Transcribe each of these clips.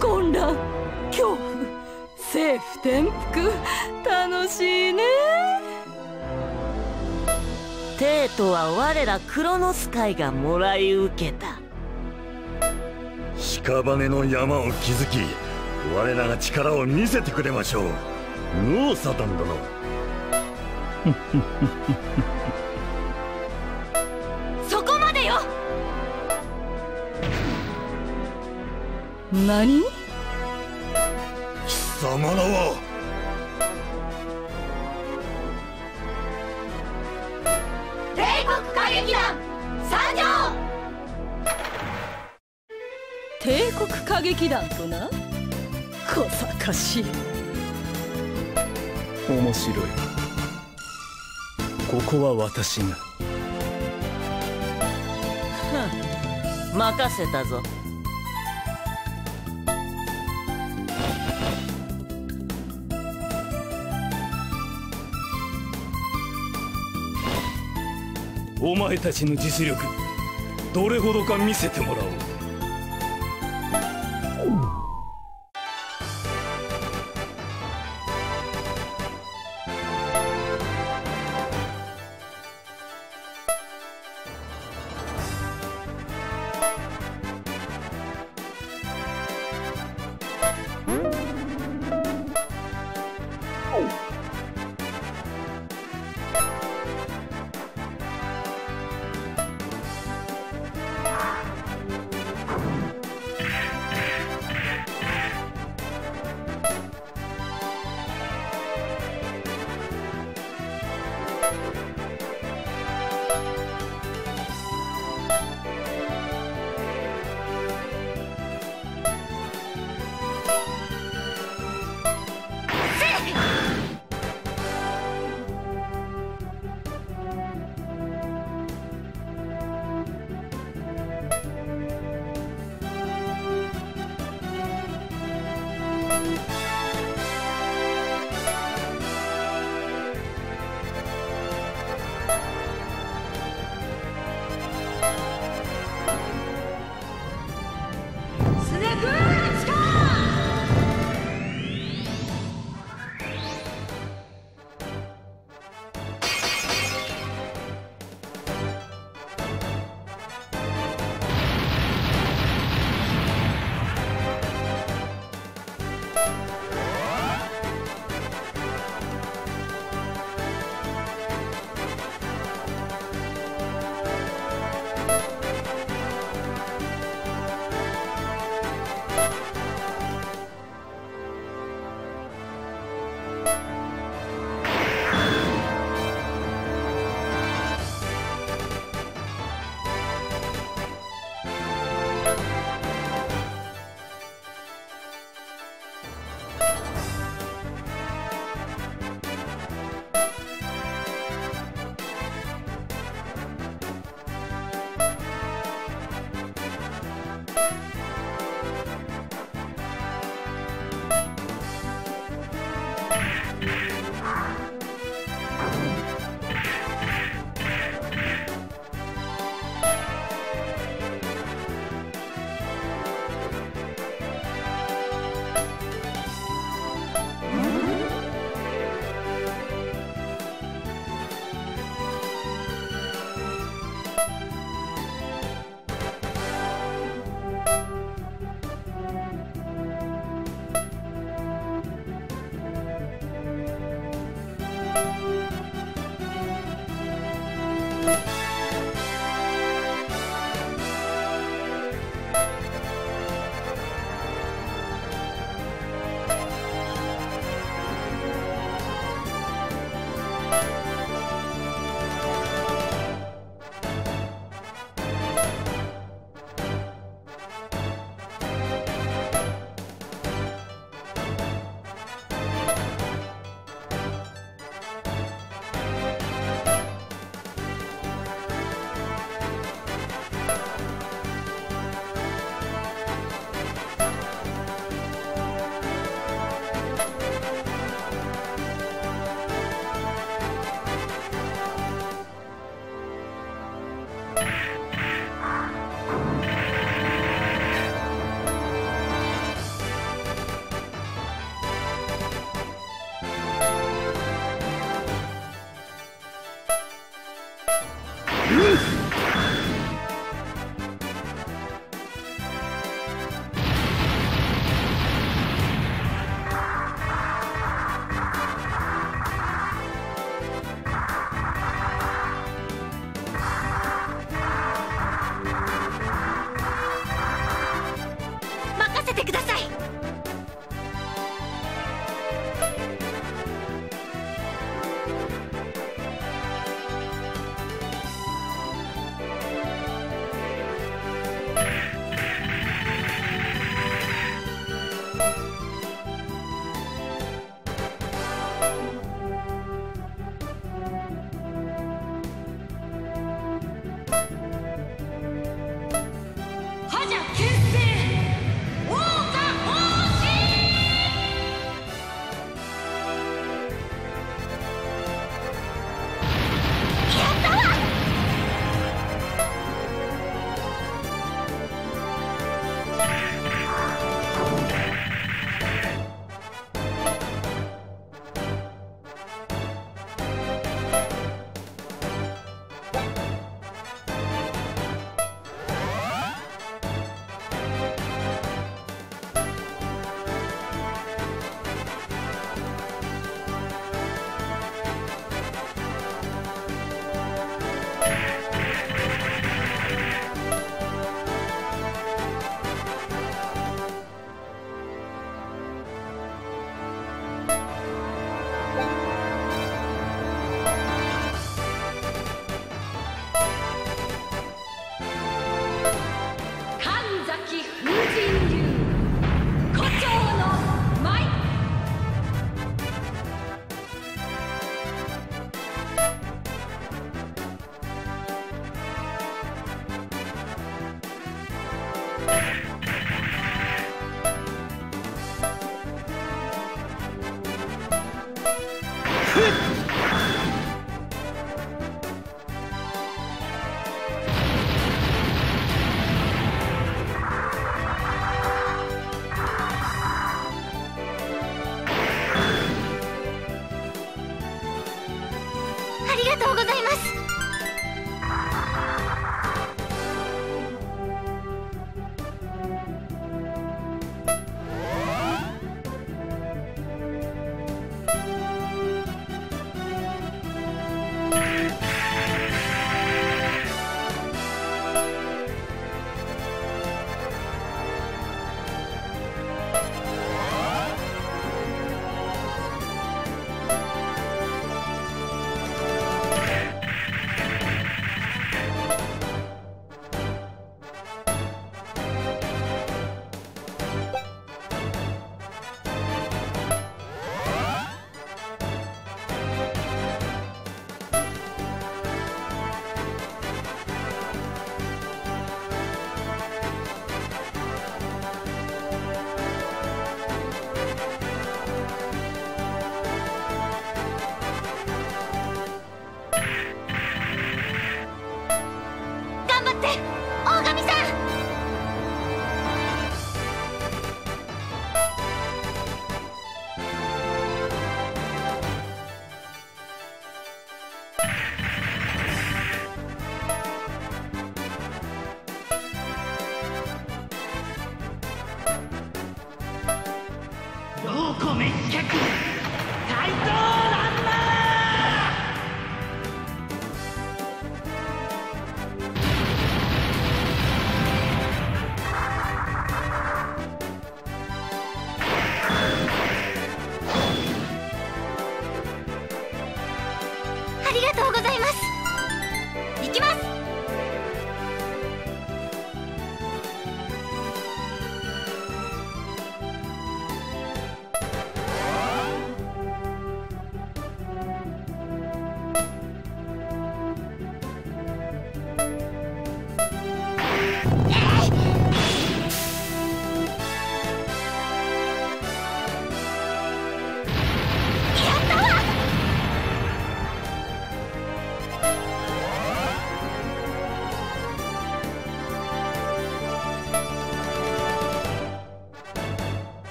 混乱、恐怖、政府転覆、楽しいね。帝都は我らクロノス界がもらい受けた。屍の山を築き、我らが力を見せてくれましょう。ノーサタン殿。そこまでよ。何？貴様らは帝国歌劇団参上。帝国歌劇団とな。こさかしい。面白い。ここは私が。任せたぞ。お前たちの実力、どれほどか見せてもらおう。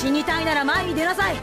死にたいなら前に出なさい。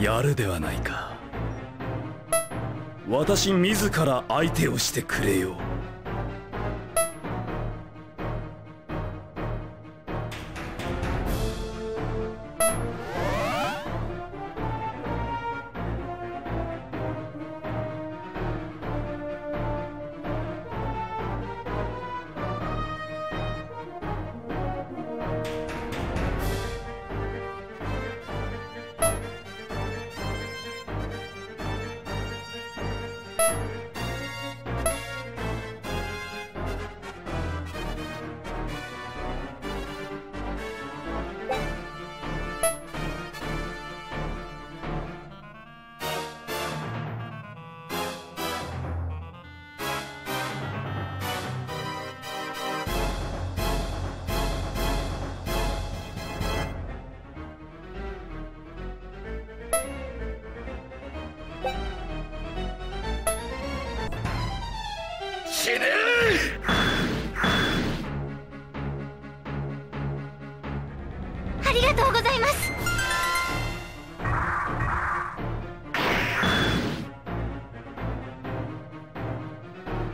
やるではないか。私自ら相手をしてくれよう。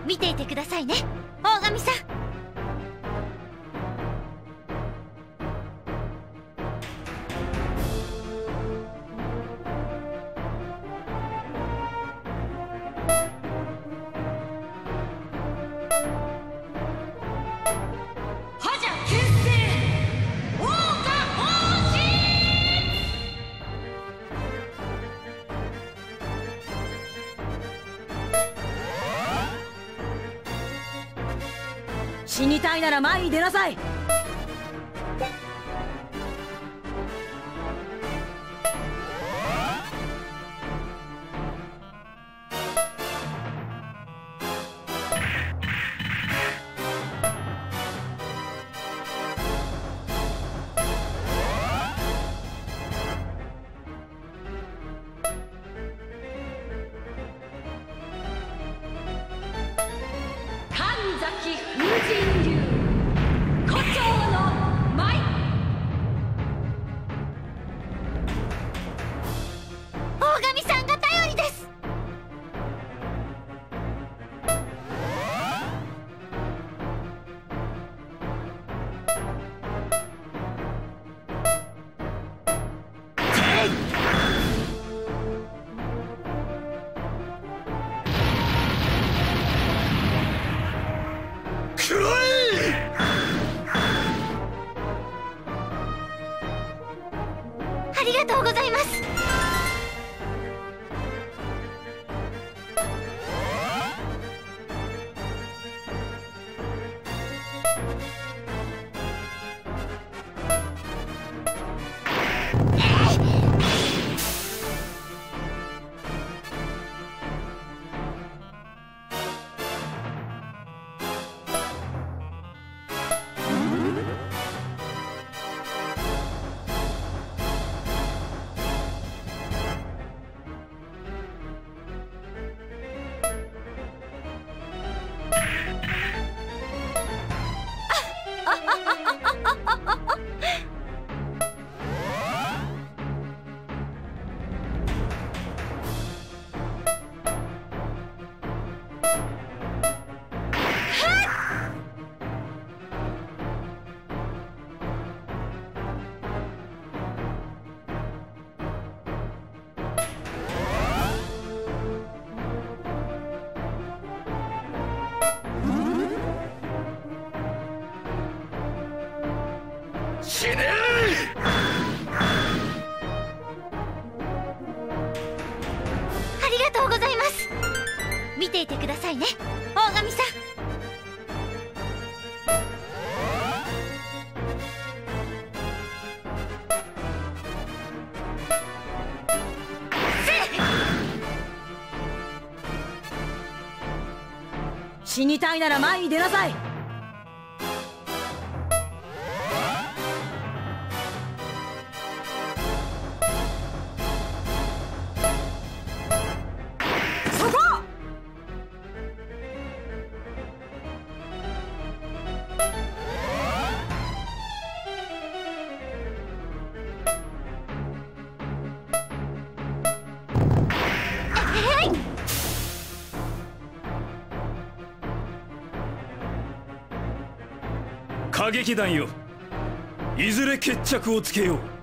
見ていてくださいね、大神さん。死にたいなら前に出なさい。死にたいなら前に出なさい。歌劇団よ、いずれ決着をつけよう。